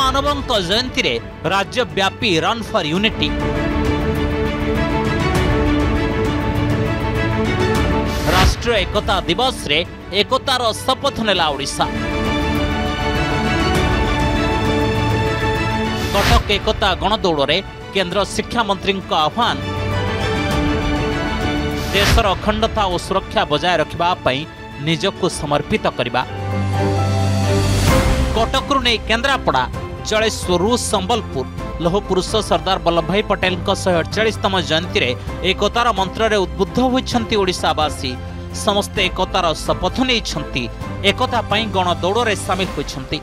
मानवंत जयंती रे राज्यव्यापी run for unity. राष्ट्रीय एकता दिवस रे एकतार शपथ नेला ओडिशा। कटक एकता गणदौड़ रे केंद्र शिक्षा मंत्री का आह्वान। देशर अखंडता और सुरक्षा बजाय रखा निजक समर्पित करने। कटकू नहीं केन्द्रापड़ा जलेश्वरु संबलपुर लौहपुरुष सरदार वल्लभ भाई पटेल 148तम जयंती रे एकतार मंत्र उद्बुद्ध होइछन्ति ओडिशावासी। समस्ते एकतार शपथ नहीं एकता पाई गणदौड़ में सामिल होइछन्ति।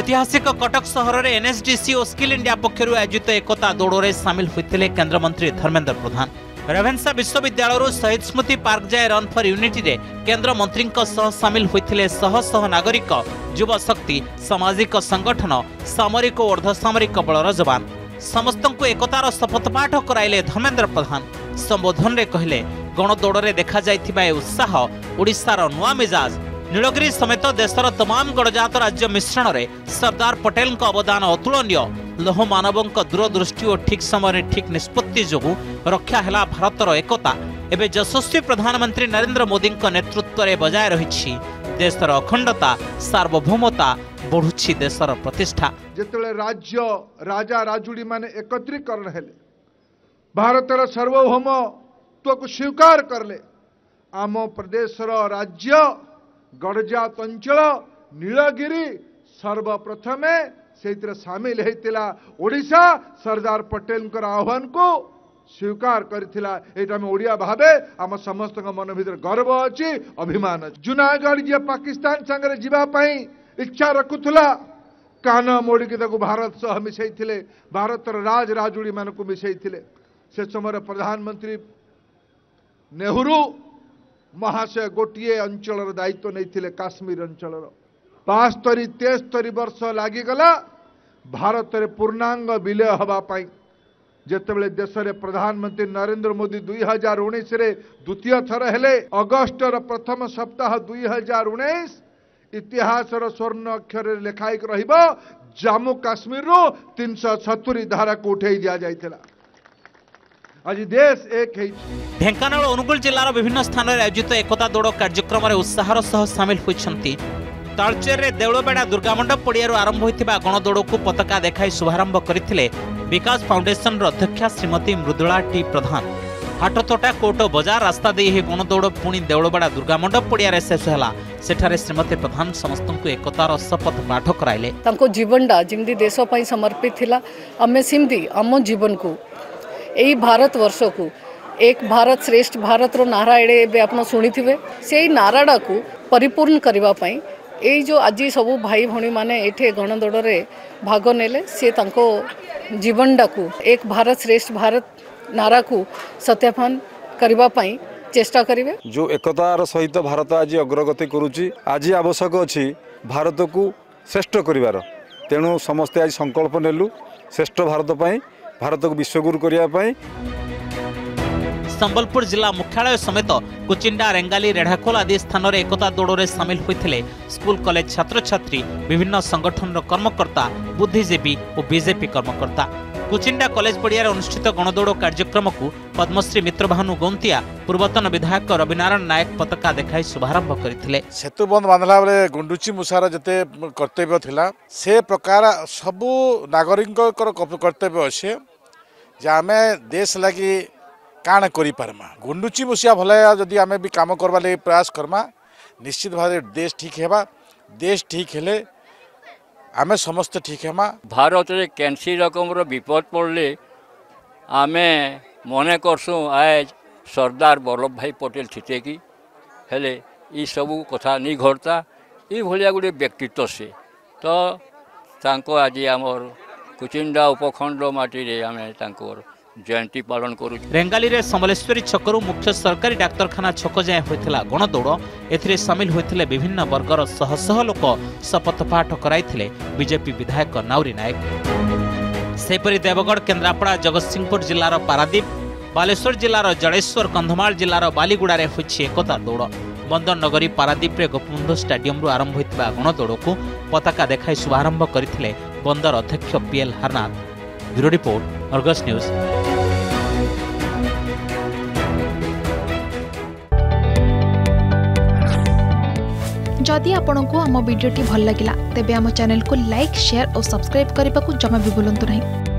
ऐतिहासिक कटक सहर में एनएसडीसी और स्किल इंडिया पक्षर आयोजित एकता दौड़ में सामिल होते केंद्र मंत्री धर्मेंद्र प्रधान। रेभेन्सा विश्वविद्यालय शहीद स्मृति पार्क जाए रन फॉर यूनिटी रे केंद्र मंत्री सामिल होते शह नागरिक, युवा शक्ति, सामाजिक संगठन, सामरिक और अर्धसामरिक बलर जवान समस्तंकु एकतार शपथ पाठ कराइले धर्मेंद्र प्रधान। संबोधन में कहले गणदौड़ में देखा जाए उत्साह ओडिशार नुआ मिजाज। नीलगिरी समेत देशर तमाम गणजात राज्य मिश्रण में सरदार पटेल अवदान अतुलनीय। लौह मानवों दूरदृष्टि और ठीक समय ठीक निष्पत्ति जो रक्षा है भारतर एकता। एवं यशस्वी प्रधानमंत्री नरेंद्र मोदी नेतृत्व में बजाय रही देशर अखंडता सार्वभौमता बढ़ुची देशर प्रतिष्ठा। जिते राज्य राजा राजुड़ी मान एकत्रीकरण हेले भारतर सार्वभौमत्व को स्वीकार करले आम प्रदेशर राज्य गणजात अंचल नीलगिरी सर्वप्रथम से सामिल होता। ओडिशा सरदार पटेल आह्वान को स्वीकार करिथिला। एटा में ओडिया भावे आम समस्त मन भीतर गर्व अछि, अभिमान अछि। जुनागढ़ जे पाकिस्तान संगे जीवा पई इच्छा रखुथला कान मोड़िक भारत सह मिसैथिले, भारतर राज राजुड़ी मानकु मिसैथिले। से समय प्रधानमंत्री नेहरू महाशय गोटे अंचल दायित्व नहीं, काश्मीर अंचल 72-73 वर्ष लगीगला भारत में पूर्णांग विलय होगापाई। जितेबाला देश में प्रधानमंत्री नरेंद्र मोदी 2019 द्वितीय थर हेले। अगस्टर प्रथम सप्ताह 2019 इतिहासर स्वर्ण अक्षर लिखाई रहिबो जम्मू काश्मीर रो 370 धारा को उठाई दिया जाइथिला। आज देश एक है। ढेंकानाल अनुगुल जिलार विभिन्न स्थान में आयोजित एकता दौड़ कार्यक्रम में उत्साहर सह सामिल होती। तालचेर रे देवलबेड़ा दुर्गा मंडप पड़ियारू आरंभ होता गणदौड़ को पताका देखाई शुभारंभ करथिले विकास फाउंडेशन अध्यक्षा श्रीमती मृदुला प्रधान। हाटतोटा कोट बजार रास्ता दे गणदौड़ पुणी देवलबेड़ा दुर्गा मंडप पड़िया शेष है। सेठारे श्रीमती प्रधान समस्त को एकतार शपथ पाठ कराइले। जीवनटा जिमती देश समर्पित थिला आम सिमती आम जीवन को यही भारत वर्ष को एक भारत श्रेष्ठ भारत रो नारा एडे आप शुणी थे से नाराटा को परिपूर्ण करने यही जो आज सब भाई भाई माने ये गणदौड़ में भाग नेले से जीवनटा को एक भारत श्रेष्ठ भारत नारा को सत्यापन करने चेष्टा करेंगे। जो एकतार सहित भारत आज अग्रगति करुच्ची आज आवश्यक अच्छी भारत को श्रेष्ठ कर तेणु समस्ते आज संकल्प नेलु श्रेष्ठ भारत पाई भारत को विश्वगुरु करने। संबलपुर जिला मुख्यालय समेत कुचिंडा, रेंगाली, रेढ़ाखोल आदि स्थान में एकता दौड़ में सामिल होते स्कूल कॉलेज छात्र छात्री, विभिन्न संगठन कर्मकर्ता, बुद्धिजीवी और बीजेपी कर्मकर्ता। कुचिंडा कॉलेज पड़िया अनुष्ठित गणदौड़ कार्यक्रम को पद्मश्री मित्र भानु गौंति पूर्वतन विधायक रविनारायण नायक पताका देखाई शुभारंभ करथिले। सेतु बंद बांधला बेले गुंडुची मुसार जते कर्तव्य थिला से प्रकार सबु नागरिकक कर्तव्य अछि जे आमे देश लागि काण करि परमा। गुंडुची मुसिया भलया जदि आमे भी काम करबा लागि प्रयास करमा निश्चित भाबे देश ठीक हेबा। देश ठीक हेले आमे समस्त ठीक हेमा। भारत रे केनसी रकम रो विपद पड़ले आमे मने करसु आज सरदार वल्लभ भाई पटेल थीते कि हेले ई सबु कथा नहीं घरता। ई भलिया गुटे व्यक्तित्व से तो तांको आज आमर कुचिंडा उपखंड माटी रे आमे तांकोर जयंती पालन करू। रेंगाली रे समलेश्वरी छकरू मुख्य सरकारी डाक्तरखाना छक जाए होइथिला गणदौड़। एथिरे सामिल होइथिले विभिन्न वर्गर शह शह लोक शपथ पाठ कराइथिले बीजेपी विधायक नाउरी नायक। सेपरि देवगढ़, केन्द्रापड़ा, जगत सिंहपुर जिलार पारादीप, बालेश्वर जिलार जड़ेश्वर, कंधमाल जिलार बालीगुड़े होइछि एकता दौड़। बंदर नगरी पारादीप गोपबंधु स्टेडियम आरंभ होता गणदौड़ को पताका देखाई शुभारंभ करथिले बंदर अध्यक्ष PL Harnath. Bureau report Argus news. जदि आपंक आम भिडी भल लगा तेब आम चैनल को लाइक, शेयर और सब्सक्राइब करने को जमा भी भूलु नहीं।